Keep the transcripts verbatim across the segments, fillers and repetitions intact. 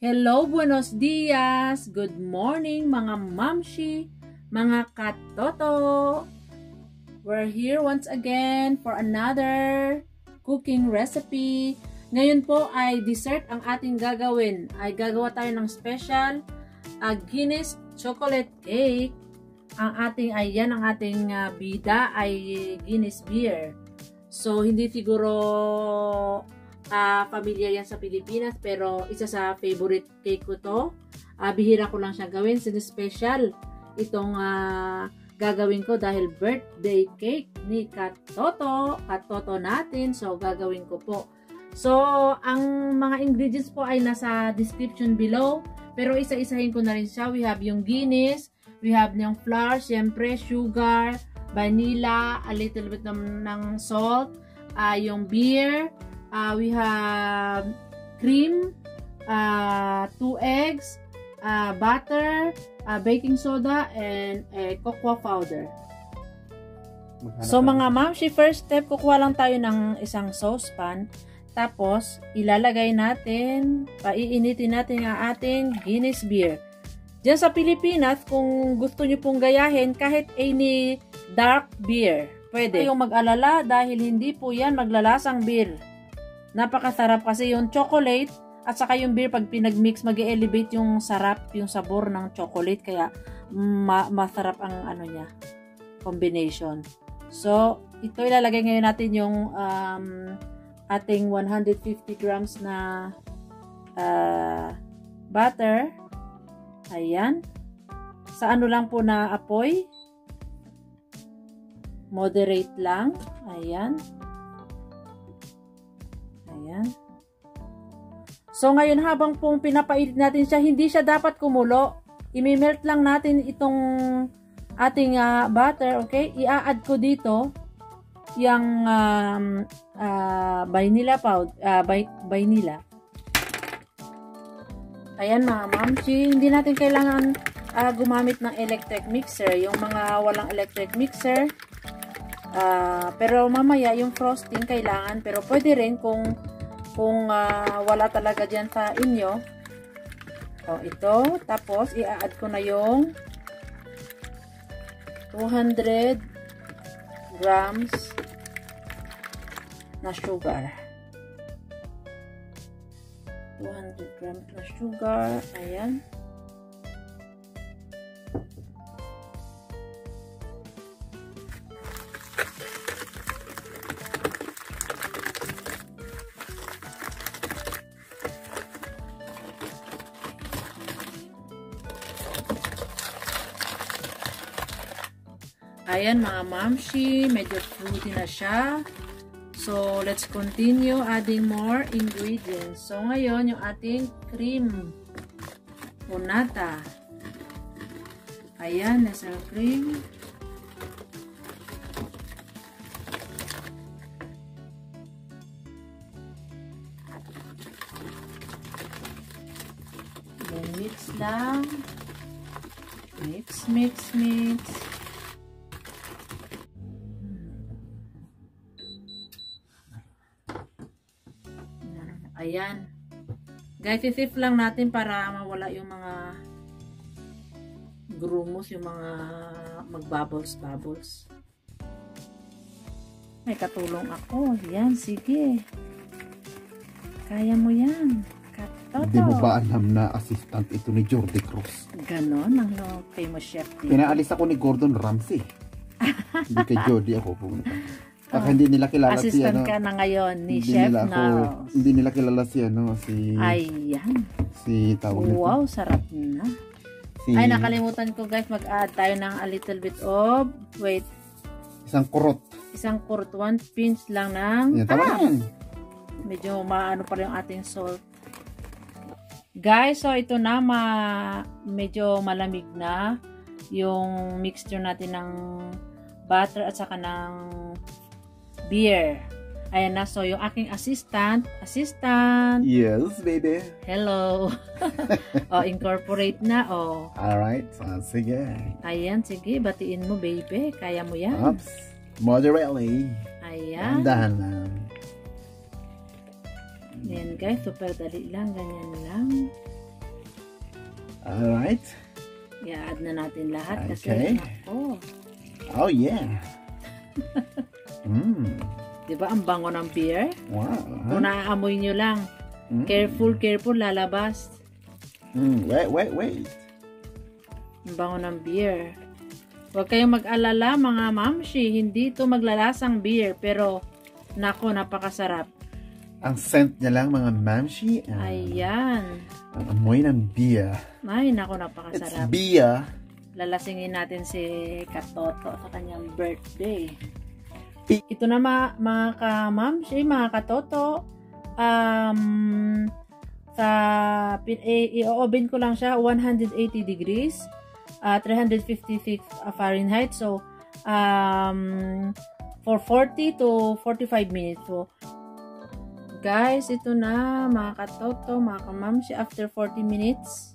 Hello, buenos dias! Good morning mga mamshi, mga katoto! We're here once again for another cooking recipe. Ngayon po ay dessert ang ating gagawin. Ay gagawa tayo ng special uh, Guinness chocolate cake. Ang ating, ayan ang ating uh, bida ay Guinness beer. So hindi siguro... Uh, pamilya yan sa Pilipinas pero isa sa favorite cake ko to. Uh, bihira ko lang siya gawin, sin-special itong uh, gagawin ko dahil birthday cake ni Katoto, Katoto natin, so gagawin ko po. So ang mga ingredients po ay nasa description below pero isa-isahin ko na rin siya. We have yung Guinness, we have yung flour, syempre sugar, vanilla, a little bit ng, ng salt, uh, yung beer. Uh, we have cream, uh, two eggs, uh, butter, uh, baking soda, and uh, cocoa powder. Maghanap so mga ma'am, si first step, kukuha lang tayo ng isang saucepan. Tapos, ilalagay natin, paiinitin natin ang ating Guinness beer. Diyan sa Pilipinas, kung gusto nyo pong gayahin, kahit any dark beer, pwede. Yung mag-alala dahil hindi po yan maglalasang beer. Napakasarap kasi yung chocolate at saka yung beer pag pinagmix mag-elevate yung sarap, yung sabor ng chocolate kaya ma masarap ang ano niya, combination. So, ito ilalagay ngayon natin yung um, ating one hundred fifty grams na uh, butter. Ayan. Sa ano lang po na apoy. Moderate lang. Ayan. Ayan. So ngayon habang pong pinapainit natin siya, hindi siya dapat kumulo. I-melt lang natin itong ating uh, butter, okay? I-add ko dito yung um, uh, vanilla powder, uh, vanilla. Ayan mga mamsi, hindi natin kailangan uh, gumamit ng electric mixer. Yung mga walang electric mixer, uh, pero mamaya yung frosting kailangan, pero pwede rin kung kung uh, wala talaga dyan sa inyo. O, ito. Tapos, i-add ko na yung two hundred grams na sugar. two hundred grams na sugar. Ayan. Ayan mga mamshi, medyo fruity na siya. So, let's continue adding more ingredients. So, ngayon yung ating cream. Punata. Ayan, nasa cream. Then, mix lang. Mix, mix, mix. Ayan. Guys, isip lang natin para mawala yung mga grumos, yung mga magbubbles-bubbles. May katulong ako. Ayan, sige. Kaya mo yan. Katoto. Hindi mo ba alam na assistant ito ni Jordi Cruz? Ganon, ang famous chef dito. Pinaalis ako ni Gordon Ramsay. Hindi kay Jordi ako pumunta. Baka oh, hindi nila kilala si ano. Assistant ka na ngayon ni hindi Chef na. Hindi nila kilala si ano, si... Ayan. Si tawag nito. Wow, sarap na. Si, ay, nakalimutan ko guys, mag-add tayo ng a little bit of... Wait. Isang kurot. Isang kurot. One pinch lang ng... Yan, tama ah, yan. Medyo maano pa rin yung ating salt. Guys, so ito na, ma, medyo malamig na yung mixture natin ng butter at saka ng beer. Ayan na. So, yung aking assistant. Assistant. Yes, baby. Hello. O, incorporate na. O. Alright. Uh, sige. Ayan. Sige. Batiin mo, baby. Kaya mo yan. Oops. Moderately. Ayan. Andahan lang. Ayan, guys. Super dali lang. Ganyan lang. Alright. I-add na natin lahat okay. Kasi oh. Oh yeah. Mm. Diba ang bango ng beer? Wow. Kung naaamoy nyo lang. Mm. Careful, careful, lalabas. Mm. Wait, wait, wait. Ang bango ng beer. Huwag kayong mag-alala mga mamshi, hindi ito maglalasang beer pero nako napakasarap. Ang scent niya lang mga mamshi. Uh, Ayan. Ang amoy ng beer. Ay nako napakasarap. It's beer. Lalasingin natin si Katoto sa kanyang birthday. Ito na mga, mga ka-mamshi, mga katoto. Um, sa i-oven ko lang siya one hundred eighty degrees. Uh, three hundred fifty-six Fahrenheit, so um, for forty to forty-five minutes. So guys, ito na mga katoto, mga kamamsi, after forty minutes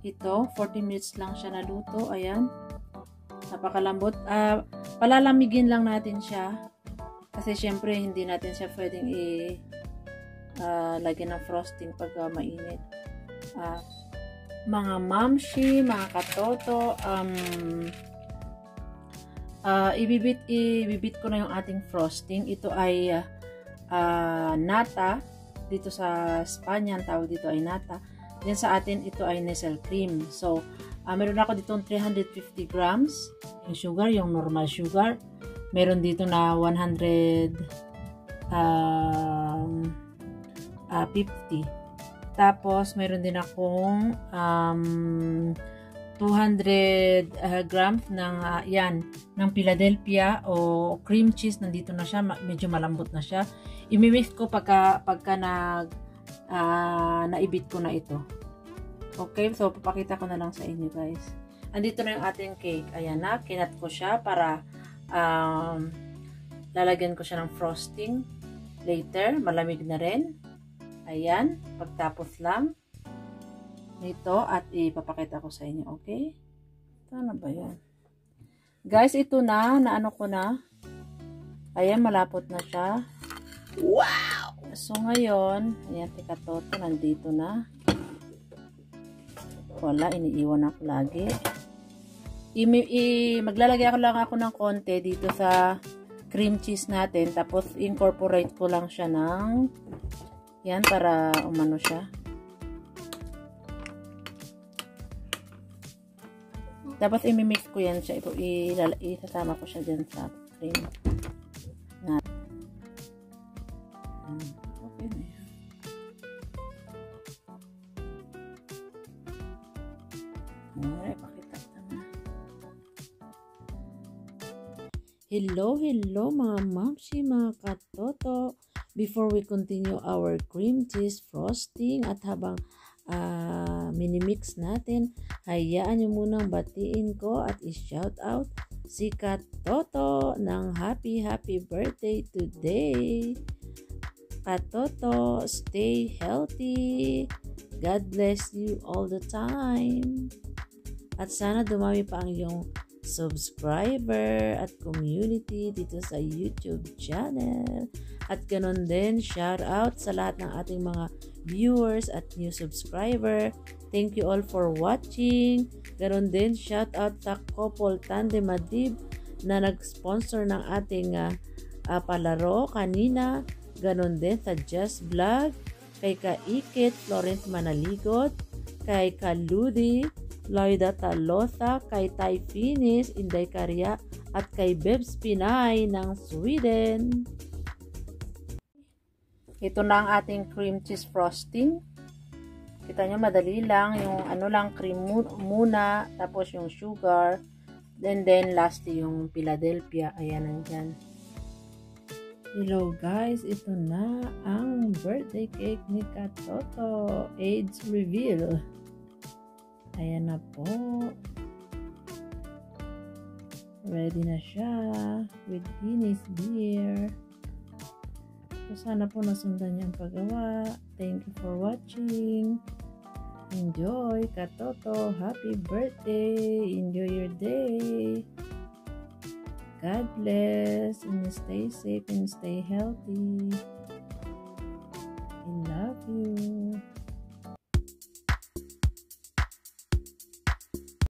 ito, forty minutes lang siya naluto. Ayan, napakalambot. Uh, palalamigin lang natin siya kasi syempre hindi natin siya pwedeng i uh, lagyan ng frosting pag uh, mainit. Ah uh, mga mamshi, mga katoto, um, uh, ibibit, ibibit ko na yung ating frosting. Ito ay uh, nata, dito sa Spanya, ang tawag dito ay nata. Then sa atin, ito ay Nestle cream. So, uh, meron ako dito three hundred fifty grams, yung sugar, yung normal sugar. Meron dito na one hundred fifty. Um, uh, Tapos, meron din akong um, two hundred grams ng, uh, yan, ng Philadelphia o cream cheese. Nandito na siya. Medyo malambot na siya. Imimix ko pagka, pagka nag, uh, naibit ko na ito. Okay? So, papakita ko na lang sa inyo, guys. Andito na yung ating cake. Ayan na. Kinat ko siya para um, lalagyan ko siya ng frosting later. Malamig na rin. Ayan, pagtapos lang nito at ipapakita ko sa inyo, okay? Ano ba yan? Guys, ito na, naano ko na. Ayan, malapot na siya. Wow! So, ngayon, ayan, tika toto, nandito na. Wala, iniiwan ako lagi. I, i, maglalagay ako lang ako ng konti dito sa cream cheese natin. Tapos, incorporate ko lang siya ng... Yan, para umano siya. Tapos, imimix ko yan siya. Isasama ko siya dyan sa cream. Na. Okay na yan. Okay, pakita na. Hello, hello mga mamsi, mga katoto. Before we continue our cream cheese frosting at habang uh, minimix natin, hayaan nyo munang batiin ko at i-shout out si Katoto ng happy happy birthday today. Katoto, stay healthy. God bless you all the time. At sana dumami pa ang iyong subscriber at community dito sa YouTube channel. At ganoon din, shout out sa lahat ng ating mga viewers at new subscriber. Thank you all for watching. Ganoon din, shout out sa couple Tandem Madib na nag-sponsor ng ating uh, uh, palaro kanina. Ganoon din sa Just Vlog, kay Kaikit Florence Manaligot, kay Kaludi Lloyda Talotha, kay Tay Finis, Inday Karya, at kay Bebs Pinay ng Sweden. Ito na ang ating cream cheese frosting. Kita nyo, madali lang. Yung ano lang, cream muna. Tapos yung sugar. And then, lastly, yung Philadelphia. Ayan, nandyan. Hello, guys. Ito na ang birthday cake ni Katoto. Age reveal. Ayan na po. Ready na siya. With Guinness beer. So, sana po nasundan niya ang paggawa. Thank you for watching. Enjoy, Katoto. Happy birthday. Enjoy your day. God bless. And stay safe and stay healthy.